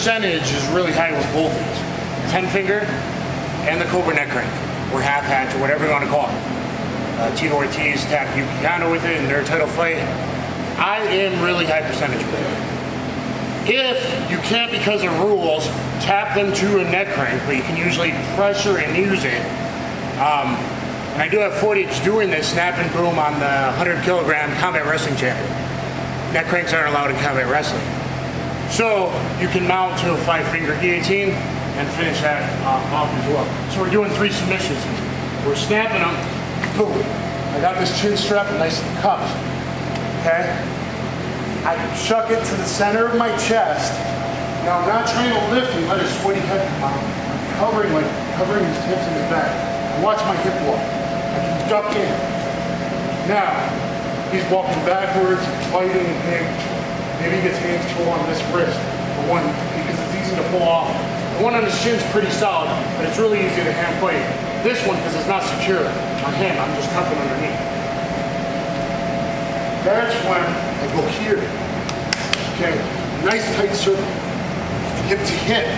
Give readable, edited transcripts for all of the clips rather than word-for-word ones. percentage is really high with both of these. 10-finger and the cobra neck crank, or half hatch, or whatever you want to call it. Tito Ortiz tapped Yuki Kano with it in their title fight. I am really high percentage with it. If you can't because of rules, tap them to a neck crank, but you can usually pressure and use it. And I do have footage doing this snap and boom on the 100-kilogram combat wrestling champion. Neck cranks aren't allowed in combat wrestling. So you can mount to a 5-finger guillotine and finish that off as well. So we're doing 3 submissions. We're snapping them. Boom. I got this chin strap and nice cups. Okay? I chuck it to the center of my chest. Now I'm not trying to lift and let his sweaty head come out. I'm covering his hips and his back. I watch my hip walk. I can duck in. Now, he's walking backwards, fighting him. Maybe he gets hands pull on this wrist, the one, because it's easy to pull off. The one on his chin's pretty solid, but it's really easy to hand fight. This one, because it's not secure on him, I'm just tucking underneath. That's when I go here. Okay, nice tight circle. Hip to hip,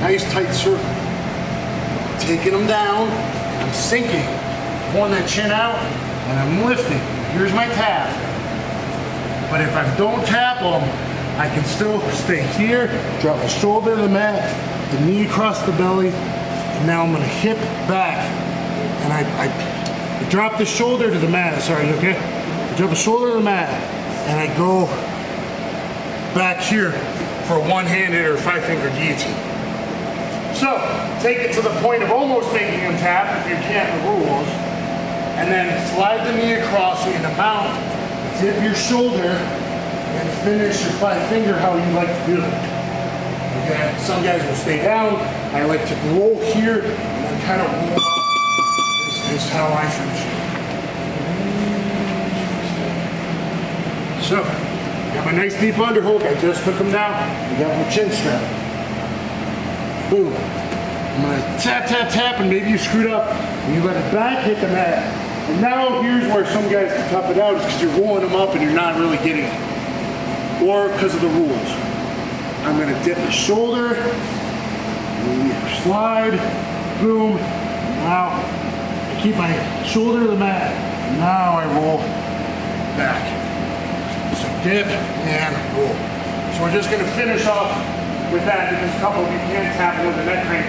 nice tight circle. I'm taking him down, and I'm sinking. I'm pulling that chin out, and I'm lifting. Here's my tap. But if I don't tap them, I can still stay here, drop my shoulder to the mat, the knee across the belly, and now I'm gonna hip back. And I drop the shoulder to the mat, sorry, okay? I drop the shoulder to the mat, and I go back here for a one-handed or 5-finger guillotine. So, take it to the point of almost making them tap, if you can't, the rules, and then slide the knee across so you can mount. Dip your shoulder and finish your 5-finger how you like to do it. Okay, some guys will stay down. I like to roll here and then kind of roll up. This is how I finish it. So, got my nice deep underhook. I just took them down. I got my chin strap. Boom. I'm gonna tap, tap, tap, and maybe you screwed up. And you let it back hit the mat. And now here's where some guys can top it out is because you're rolling them up and you're not really getting it. Or because of the rules. I'm going to dip the shoulder, slide, boom. Now I keep my shoulder to the mat. Now I roll back. So dip and roll. So we're just going to finish off with that because a couple of you can tap with the neck crank.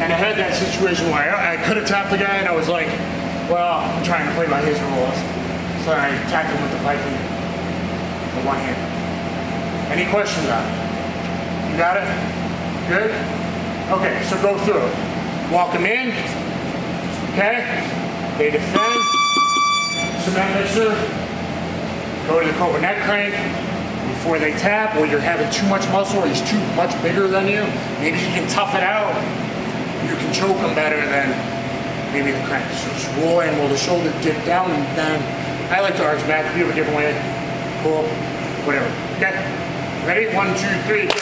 And I had that situation where I could have tapped the guy and I was like, well, I'm trying to play by his rules. So I tacked him with the 5-finger. The one hand. Any questions on it? You got it? Good? Okay, so go through it. Walk him in. Okay? They defend. Cement mixer. Go to the cobra neck crank. Before they tap, or you're having too much muscle, or he's too much bigger than you, maybe you can tough it out. You can choke him better than maybe the crank. So just roll in, roll the shoulder, dip down and down. I like to arch back. If you have a different way, pull, whatever. Okay? Ready? 1, 2, 3.